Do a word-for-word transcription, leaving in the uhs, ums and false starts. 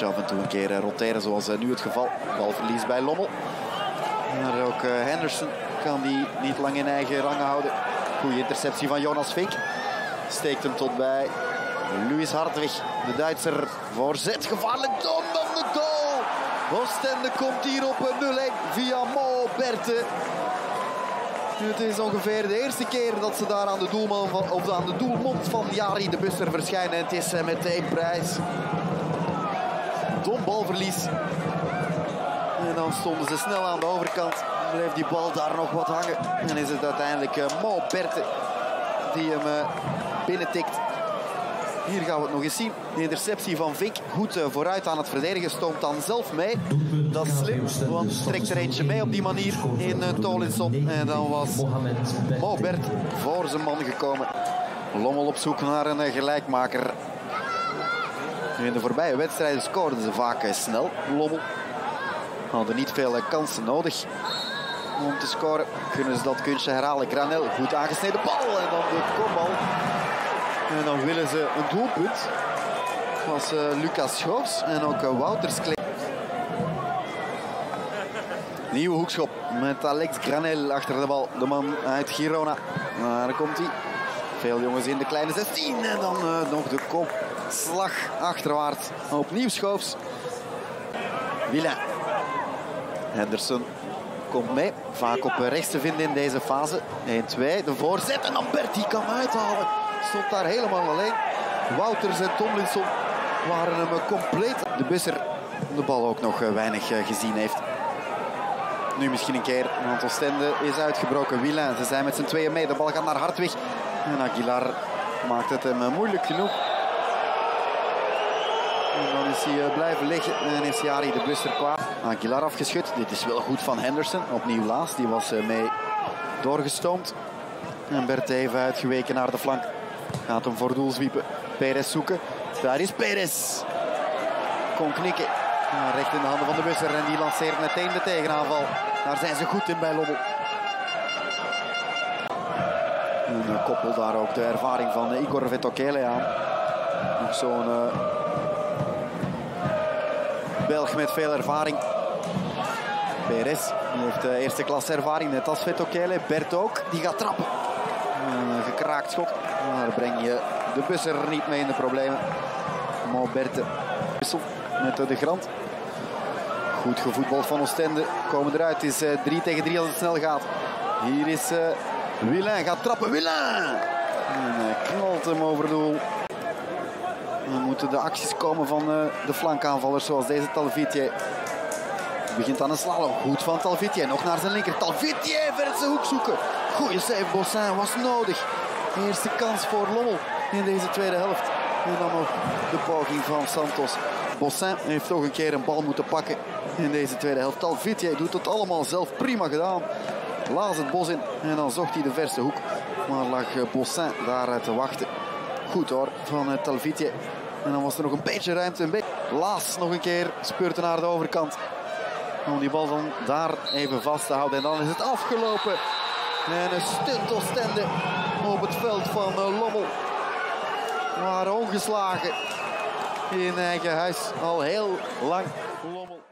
match af en toe een keer roteren, zoals nu het geval. Balverlies bij Lommel. Maar ook Henderson kan die niet lang in eigen rangen houden. Goede interceptie van Jonas Fink. Steekt hem tot bij Louis Hartwig. De Duitser voorzet. Gevaarlijk dom dan de goal. Oostende komt hier op een nul een via Mo Berte. Het is ongeveer de eerste keer dat ze daar aan de, doelman van, of aan de doelmond van Jari de Busser verschijnen. Het is meteen prijs. Dom balverlies. En dan stonden ze snel aan de overkant. Bleef die bal daar nog wat hangen. En is het uiteindelijk Mo Berte die hem binnentikt. Hier gaan we het nog eens zien. De interceptie van Vic. Goed vooruit aan het verdedigen. Stoomt dan zelf mee. Dat is slim, want trekt er eentje mee op die manier in Tolinson. En dan was Mo Berte voor zijn man gekomen. Lommel op zoek naar een gelijkmaker. In de voorbije wedstrijden scoorden ze vaak snel. Lommel hadden niet veel kansen nodig om te scoren. Kunnen ze dat kunstje herhalen. Granell, goed aangesneden bal. En dan de kopbal. En dan willen ze een doelpunt. Dat was Lucas Schoos en ook Wouters. Nieuwe hoekschop met Alex Granell achter de bal. De man uit Girona. Daar komt hij. Veel jongens in de kleine zestien. En dan uh, nog de kopslag achterwaarts. Opnieuw Schoofs. Wilain. Henderson komt mee. Vaak op rechts te vinden in deze fase. een twee. De voorzet. En dan Bert, die kan uithalen. Stond daar helemaal alleen. Wouters en Tolinson waren hem compleet. De Busser de bal ook nog weinig gezien heeft. Nu misschien een keer, want Oostende is uitgebroken. Wilain, ze zijn met z'n tweeën mee. De bal gaat naar Hartwig. En Aguilar maakt het hem moeilijk genoeg. En dan is hij blijven liggen. En is Jari de Busser klaar. Aguilar afgeschud. Dit is wel goed van Henderson. Opnieuw Laas, die was mee doorgestoomd. En Bert even uitgeweken naar de flank. Gaat hem voor doel zwiepen. Perez zoeken. Daar is Perez. Kon knikken. Ja, recht in de handen van de Busser en die lanceert meteen de tegenaanval. Daar zijn ze goed in bij Lommel. En koppel daar ook de ervaring van Igor Vetokele aan. Nog zo'n uh, Belg met veel ervaring. Beres, die heeft de eerste klasse ervaring, net als Vetokele. Bert ook, die gaat trappen. Een gekraakt schot. Daar breng je de Busser niet mee in de problemen. Mo Berte wisselt met de Grant. Goed gevoetbald van Oostende. Komen eruit. Het is drie tegen drie als het snel gaat. Hier is uh, Wilain. Gaat trappen. Wilain! En hij knalt hem over doel. Dan moeten de acties komen van uh, de flankaanvallers zoals deze Talvitje. Begint aan een slalom. Goed van Talvitje. Nog naar zijn linker. Talvitje verse hoek zoeken. Goeie save. Bossin was nodig. De eerste kans voor Lommel in deze tweede helft. En dan nog de poging van Santos. Bossin heeft toch een keer een bal moeten pakken in deze tweede helft. Talvitje doet het allemaal zelf, prima gedaan. Laat het bos in en dan zocht hij de verse hoek. Maar lag Bossin daar te wachten. Goed hoor, van Talvitje. En dan was er nog een beetje ruimte. Een beetje... Laas nog een keer speurt naar de overkant. Om die bal dan daar even vast te houden. En dan is het afgelopen. En een stunt Oostende op het veld van Lommel. Maar ongeslagen. In eigen huis al heel lang. Lommel.